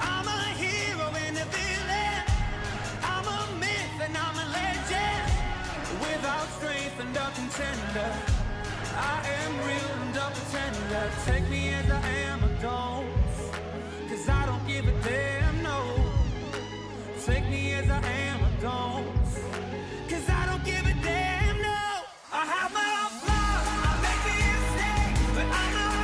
I'm a hero and a villain, I'm a myth and I'm a legend. Without strength and a contender, I am real and a pretender. Take me as I am, I don't, 'cause I don't give a damn, no. Take me as I am, I don't, 'cause I don't give a damn, no. I have my own flaws, I make me a mistake, but I'm not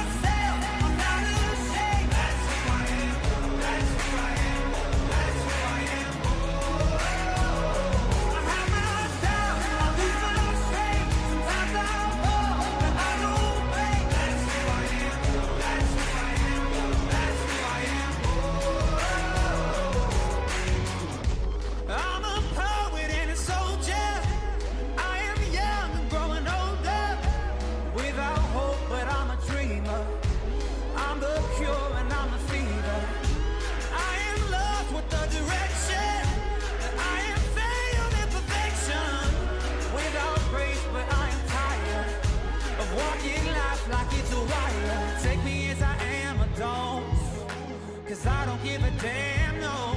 give a damn, no.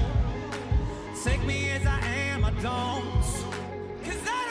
Take me as I am, I don't, 'cause I